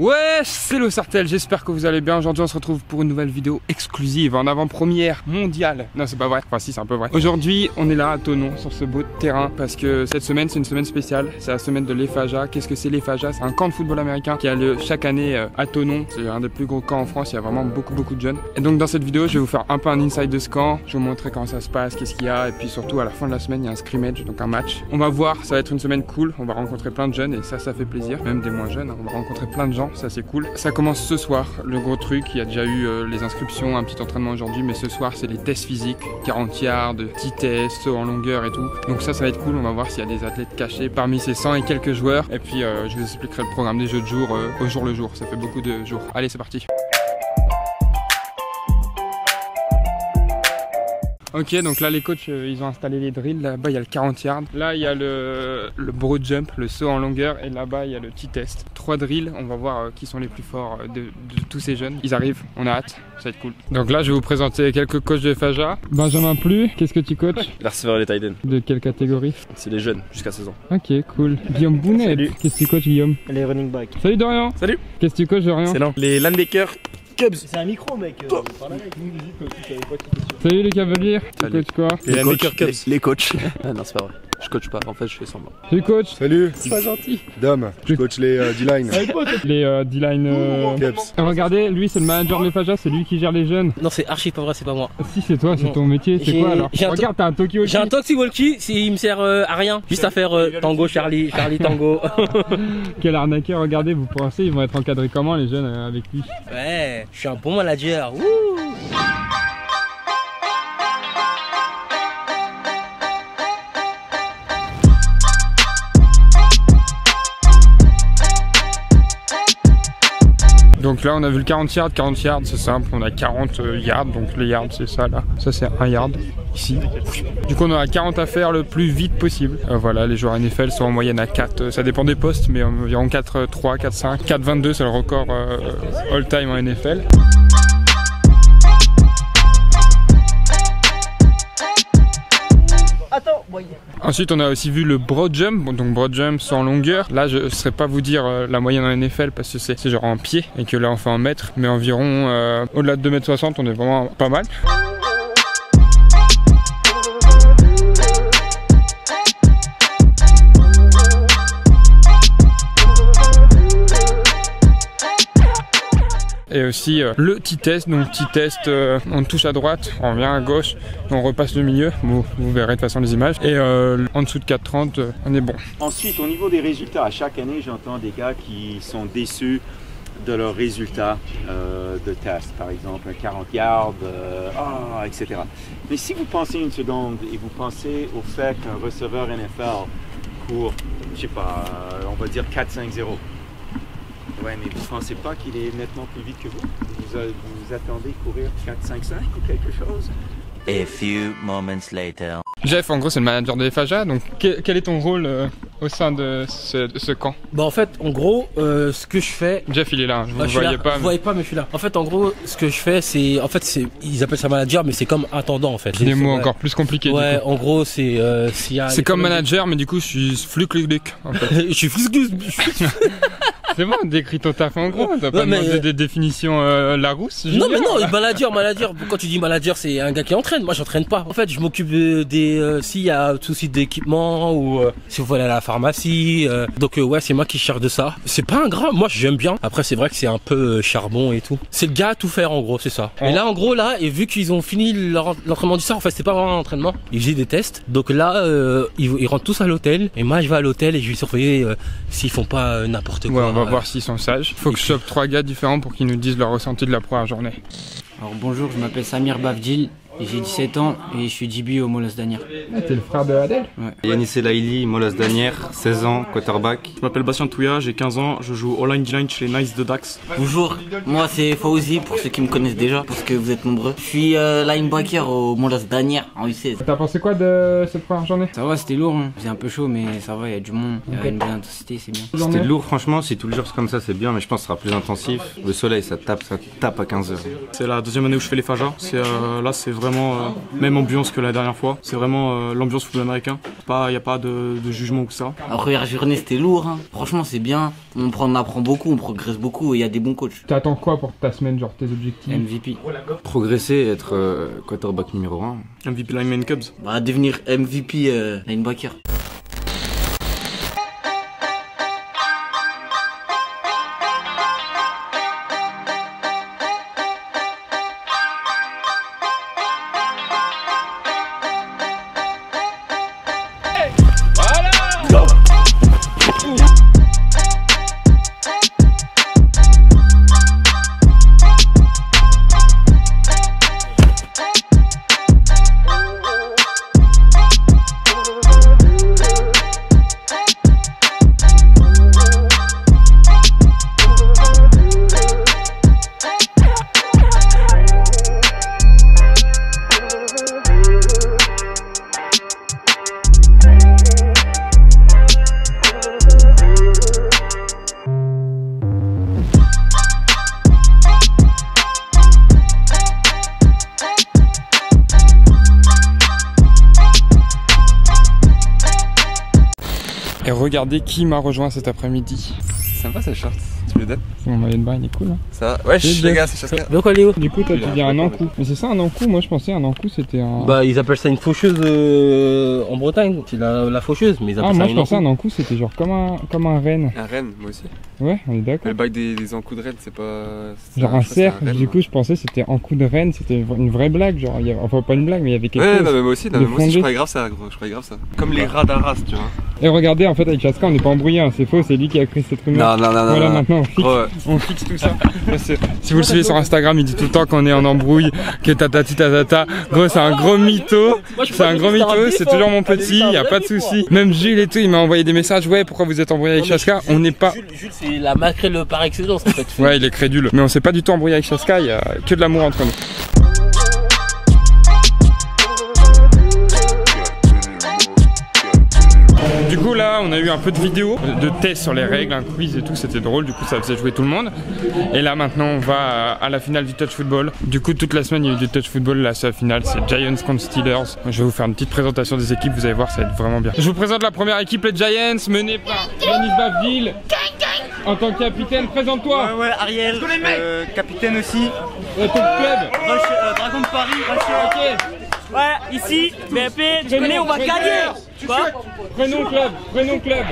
Ouais, c'est Léo Sartel, j'espère que vous allez bien. Aujourd'hui on se retrouve pour une nouvelle vidéo exclusive en avant-première mondiale. Non, c'est pas vrai, enfin si, c'est un peu vrai. Aujourd'hui on est là à Thonon, sur ce beau terrain, parce que cette semaine c'est une semaine spéciale. C'est la semaine de l'EFAJA. Qu'est-ce que c'est l'EFAJA? C'est un camp de football américain qui a lieu chaque année à Thonon. C'est un des plus gros camps en France, il y a vraiment beaucoup de jeunes. Et donc dans cette vidéo je vais vous faire un peu un inside de ce camp. Je vais vous montrer comment ça se passe, qu'est-ce qu'il y a. Et puis surtout à la fin de la semaine il y a un scrimmage, donc un match. On va voir, ça va être une semaine cool. On va rencontrer plein de jeunes et ça fait plaisir. Même des moins jeunes, on va rencontrer plein de gens. Ça c'est cool. Ça commence ce soir, le gros truc. Il y a déjà eu les inscriptions, un petit entraînement aujourd'hui, mais ce soir c'est les tests physiques, 40 yards, petits tests, sauts en longueur et tout. Donc ça va être cool, on va voir s'il y a des athlètes cachés parmi ces 100 et quelques joueurs. Et puis je vous expliquerai le programme des jeux de jour au jour le jour, ça fait beaucoup de jours. Allez c'est parti. Ok, donc là les coachs ils ont installé les drills, là-bas il y a le 40 yards, là il y a le broad jump, le saut en longueur, et là-bas il y a le petit test. 3 drills, on va voir qui sont les plus forts de tous ces jeunes. Ils arrivent, on a hâte, ça va être cool. Donc là je vais vous présenter quelques coachs de Faja. Benjamin Plu, qu'est-ce que tu coaches? Les receveurs et les tight ends. De quelle catégorie? C'est les jeunes, jusqu'à 16 ans. Ok, cool. Guillaume Bounet, qu'est-ce que tu coaches Guillaume? Les running back. Salut Dorian. Salut. Qu'est-ce que tu coaches Dorian? C'est lent. Les linebackers. C'est un micro mec, parle avec nous, salut les cavaliers, tu coaches quoi? Les coachs. Ah non c'est pas vrai, je coach pas, en fait je fais semblant. Tu coaches? Salut. C'est pas gentil. Dom, je coach les D-line. Les D-line Regardez, lui c'est le manager de l'EFAJA, c'est lui qui gère les jeunes. Non c'est archi pas vrai, c'est pas moi. Si c'est toi, c'est ton métier, c'est quoi alors? Regarde t'as un Toki-Walkie. J'ai un Toki-Walkie, il me sert à rien, juste à faire tango Charlie, Charlie tango. Quel arnaqueur, regardez, vous pensez ils vont être encadrés comment les jeunes avec lui? Ouais. Je suis un bon manager. Wouh. Donc là on a vu le 40 yards, c'est simple, on a 40 yards, donc les yards c'est ça là, ça c'est 1 yard ici. Du coup on aura 40 à faire le plus vite possible. Voilà, les joueurs NFL sont en moyenne à 4, ça dépend des postes, mais environ 4, 3, 4, 5, 4, 22 c'est le record all time en NFL. Ensuite on a aussi vu le broad jump, donc broad jump sans longueur. Là je ne saurais pas vous dire la moyenne en NFL parce que c'est genre en pied et que là on fait en mètre, mais environ au-delà de 2,60 m on est vraiment pas mal. Et aussi le petit test, donc petit test, on touche à droite, on vient à gauche, on repasse le milieu, vous verrez de toute façon les images, et en dessous de 4,30 on est bon. Ensuite au niveau des résultats, à chaque année j'entends des gars qui sont déçus de leurs résultats de test, par exemple un 40 yards, etc. Mais si vous pensez une seconde et vous pensez au fait qu'un receveur NFL court, je sais pas, on va dire 4-5-0, ouais, mais vous ne pensez pas qu'il est nettement plus vite que vous? Vous attendez courir 4-5-5 ou quelque chose? A few moments later. Jeff, en gros, c'est le manager de l'EFAJA, donc quel est ton rôle au sein de ce camp? Bah en fait, en gros, ce que je fais... Jeff, il est là, je voyais pas. Vous voyez pas, mais je suis là. En fait, en gros, ce que je fais, c'est... En fait, ils appellent ça manager, mais c'est comme intendant, en fait. Des mots encore plus compliqués. Ouais, en gros, c'est... C'est comme manager, mais du coup, je suis fluc-luc-luc, en fait. Je suis fluc-luc-luc. C'est bon, décris ton taf en gros, t'as pas demandé des définitions Larousse? Non mais non, manager, quand tu dis manager c'est un gars qui entraîne, moi j'entraîne pas. En fait je m'occupe des, s'il y a souci d'équipement ou si vous voulez aller à la pharmacie, donc ouais c'est moi qui cherche de ça. C'est pas un gras, moi j'aime bien, après c'est vrai que c'est un peu charbon et tout. C'est le gars à tout faire en gros, c'est ça. Et là en gros là, et vu qu'ils ont fini l'entraînement du soir, en fait c'était pas vraiment un entraînement, ils faisaient des tests. Donc là ils rentrent tous à l'hôtel, et moi je vais à l'hôtel et je vais surveiller s'ils font pas n'importe quoi. Ouais, on va voir s'ils sont sages. Faut que je chope 3 gars différents pour qu'ils nous disent leur ressenti de la première journée. Alors bonjour, je m'appelle Samir Bavdil, j'ai 17 ans et je suis DB au Molas Danière. Ah, t'es le frère de Adèle? Ouais. Yannis et Laili, Molas Danière, 16 ans, quarterback. Je m'appelle Bastien Touya, j'ai 15 ans, je joue all-line D-line chez Knight de Dax. Bonjour, moi c'est Fauzi pour ceux qui me connaissent déjà, parce que vous êtes nombreux. Je suis linebacker au Molas Danière en U16. T'as pensé quoi de cette première journée? Ça va, c'était lourd, hein. C'est un peu chaud, mais ça va, il y a du monde, il y a une bonne intensité, c'est bien. C'était lourd, franchement, si tout le jour c'est comme ça, c'est bien, mais je pense que ça sera plus intensif. Le soleil, ça tape à 15 h. C'est la deuxième année où je fais l'EFAJA, là c'est vraiment vraiment même ambiance que la dernière fois. C'est vraiment l'ambiance football américain. Il n'y a pas de jugement ou ça. La première journée, c'était lourd. Hein. Franchement, c'est bien. On apprend beaucoup, on progresse beaucoup et il y a des bons coachs. T'attends quoi pour ta semaine, genre tes objectifs? MVP. Progresser, être quarterback numéro 1. MVP lineman Cubs. Bah, devenir MVP linebacker. Regardez qui m'a rejoint cet après-midi. C'est sympa ce short, tu me le donnes? Mon maillot de bain il est cool. Hein. Ça va. Wesh les gars, c'est Chaska. Donc Léo. Du coup toi tu dis un encou. Mais c'est ça un encou? Moi je pensais un encou c'était un... Bah ils appellent ça une faucheuse en Bretagne. C'est la faucheuse mais ils appellent ça moi, un encou. Ah moi je pensais un encou c'était genre comme un renne. Un renne moi aussi. Ouais on est d'accord. Le bail des encous de renne c'est pas... Genre un cerf un renne, du coup ouais. Je pensais c'était encou de renne. C'était une vraie blague genre il y avait... Enfin pas une blague mais il y avait quelque chose. Ouais bah, moi aussi je croyais grave ça gros. Je croyais grave ça. Comme les rats d'Arras tu vois. Et regardez en fait avec Chaska on n'est pas embrouillé hein. C'est faux c'est lui qui a créé cette rumeur. Voilà maintenant on fixe tout ça. Si vous le suivez sur Instagram, il dit tout le temps qu'on est en embrouille, que tatati tatata. Gros, c'est un gros mytho. C'est un gros mytho, c'est toujours mon petit, y a pas de souci. Même Jules et tout, il m'a envoyé des messages. Ouais, pourquoi vous êtes embrouillé avec Chaska? On n'est pas. Jules, c'est la maquerelle par excellence en fait. Ouais, il est crédule. Mais on s'est pas du tout embrouillé avec Chaska, il y a que de l'amour entre nous. Du coup là on a eu un peu de vidéo, de tests sur les règles, un quiz et tout, c'était drôle, du coup ça faisait jouer tout le monde. Et là maintenant on va à la finale du touch football. Du coup toute la semaine il y a eu du touch football, là c'est la finale, c'est Giants contre Steelers. Je vais vous faire une petite présentation des équipes, vous allez voir ça va être vraiment bien. Je vous présente la première équipe, les Giants, menée par Denis Baville. En tant que capitaine, présente-toi. Ouais, Ariel, capitaine aussi. Ton club Dragon de Paris, ok. Ouais, ici, BFP, Gemini, on va gagner. Prénom club.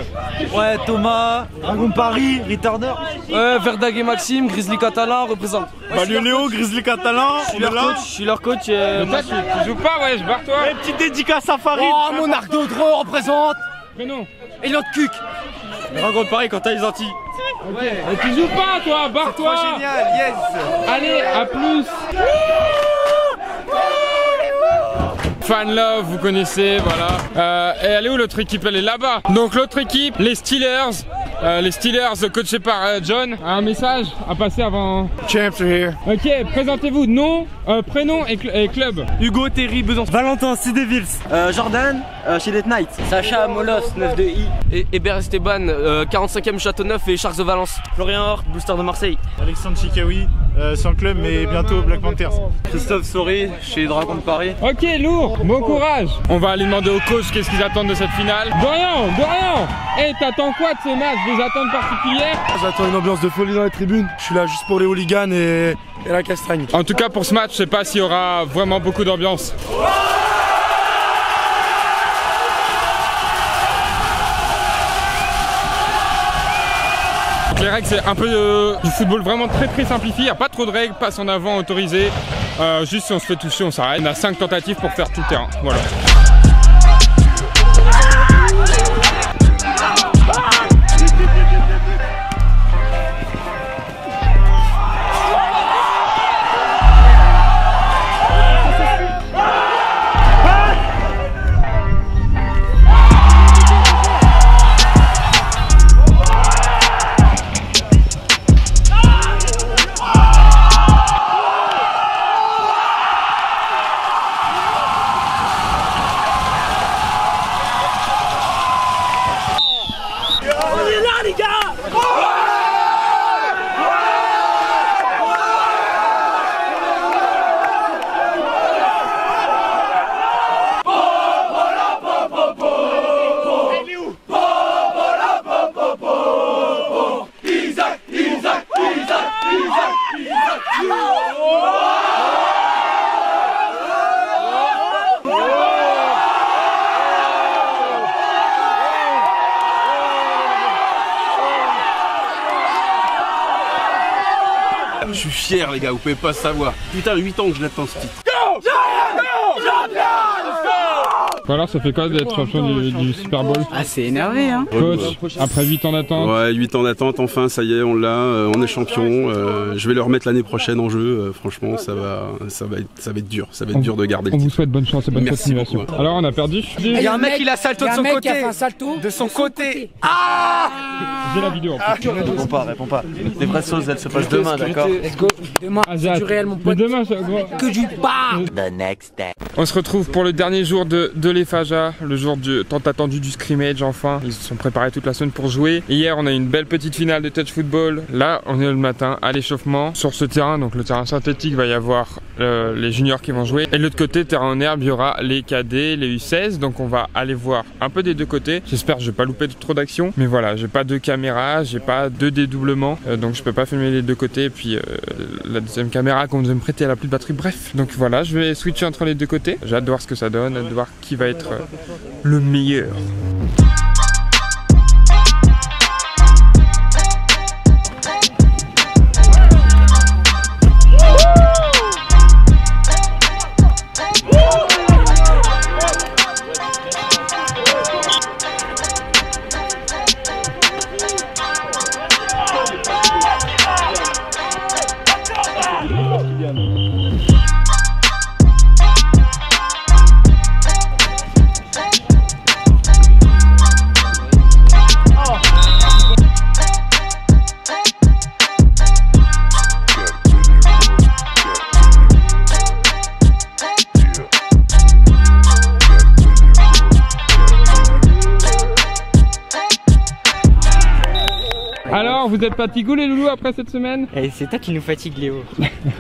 Ouais, Thomas, Rangon Paris, Returner. Verdague et Maxime, Grizzly Catalan, représente. Salut Léo, Grizzly Catalan, je suis leur coach. Toi, tu joues pas, ouais, je barre toi. Une petite dédicace à Farid. Oh, mon arc d'Audron représente. Prénom. Et l'autre cuc. Rangon Paris, quand t'as les Antilles. Ouais. Tu joues pas, toi, barre-toi. C'est génial, yes. Allez, à plus. Fan love, vous connaissez, voilà. Et elle est où l'autre équipe? Elle est là-bas. Donc l'autre équipe, les Steelers. Les Steelers coachés par John. Un message à passer avant. Champs are here. Ok, présentez-vous. Nom, prénom et club. Hugo, Thierry, Besan. Valentin, Cydivils. Jordan, Cidet Knight. Sacha, Molas, 9-2-I. Et Hébert Esteban, 45e Châteauneuf et Sharks de Valence. Florian Hort, Booster de Marseille. Alexandre Chikaoui. Sans club mais bientôt Black Panthers. Christophe Souris chez Dragon de Paris. Ok lourd, bon courage. On va aller demander au coach qu'est-ce qu'ils attendent de cette finale. Dorian, hey, t'attends quoi de ce match? Des attentes particulières? J'attends une ambiance de folie dans les tribunes. Je suis là juste pour les hooligans et la castagne. En tout cas pour ce match, je sais pas s'il y aura vraiment beaucoup d'ambiance. Les règles c'est un peu du football vraiment très simplifié, il n'y a pas trop de règles, passe en avant autorisé, juste si on se fait toucher on s'arrête, on a 5 tentatives pour faire tout le terrain, voilà. Je suis fier les gars, vous pouvez pas savoir. Putain, 8 ans que je l'attends ce titre. Go Go. Alors ça fait quoi d'être champion du Super Bowl? Ah c'est énervé hein. Coach, après 8 ans d'attente. Ouais, 8 ans d'attente, enfin ça y est, on l'a, on est champion. Je vais le remettre l'année prochaine en jeu, franchement ça va être dur, ça va être dur de garder. On vous souhaite bonne chance et bonne continuation. Alors on a perdu. Il y a un mec qui l'a salto de son côté. De son côté. Ah, j'ai la vidéo en plus. Réponds pas. Les vraies choses elles se passent demain, d'accord? Let's go. Demain, c'est du réel mon pote. Demain, que du pas. The next day. On se retrouve pour le dernier jour de l'EFAJA, le jour du tant attendu du scrimmage enfin. Ils se sont préparés toute la semaine pour jouer. Hier, on a eu une belle petite finale de touch football. Là, on est le matin à l'échauffement sur ce terrain, donc le terrain synthétique va y avoir les juniors qui vont jouer. Et de l'autre côté, terrain en herbe, il y aura les cadets, les U16. Donc on va aller voir un peu des deux côtés. J'espère que je vais pas louper trop d'actions. Mais voilà, j'ai pas de caméra, j'ai pas de dédoublement, donc je peux pas filmer les deux côtés. Et puis la deuxième caméra qu'on nous a prêtée, elle a plus de batterie. Bref, donc voilà, je vais switcher entre les deux côtés. J'ai hâte de voir ce que ça donne, hâte de voir qui va être le meilleur. Vous êtes fatigués les loulous après cette semaine? C'est toi qui nous fatigue Léo.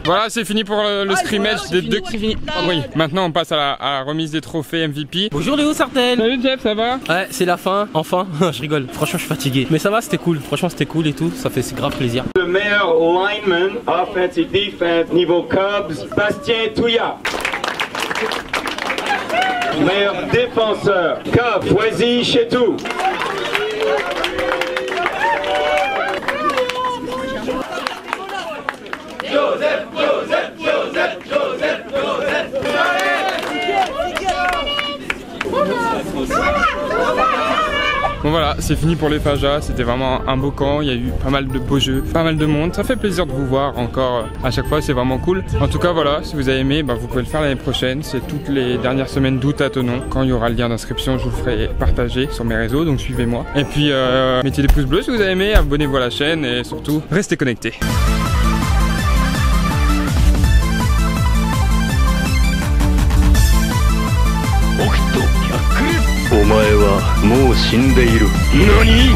Voilà, c'est fini pour le scrimmage des deux qui finissent. Oui, maintenant on passe à la remise des trophées MVP. Bonjour Léo Sartel. Salut Jeff, ça va? Ouais, c'est la fin, enfin. Je rigole, franchement je suis fatigué. Mais ça va, c'était cool, franchement c'était cool et tout, ça fait grave plaisir. Le meilleur lineman, offense et defense, niveau Cubs, Bastien Touya. Meilleur défenseur, Cubs, Fauzi, chez tout. Bon voilà, c'est fini pour l'EFAJA, c'était vraiment un beau camp, il y a eu pas mal de beaux jeux, pas mal de monde, ça fait plaisir de vous voir encore à chaque fois, c'est vraiment cool. En tout cas voilà, si vous avez aimé, bah, vous pouvez le faire l'année prochaine, c'est toutes les dernières semaines d'août à Thonon. Quand il y aura le lien d'inscription, je vous le ferai partager sur mes réseaux, donc suivez-moi. Et puis mettez des pouces bleus si vous avez aimé, abonnez-vous à la chaîne et surtout, restez connectés. Nani?